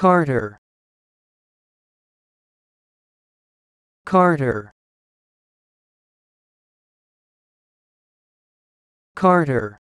Carder, Carder, Carder.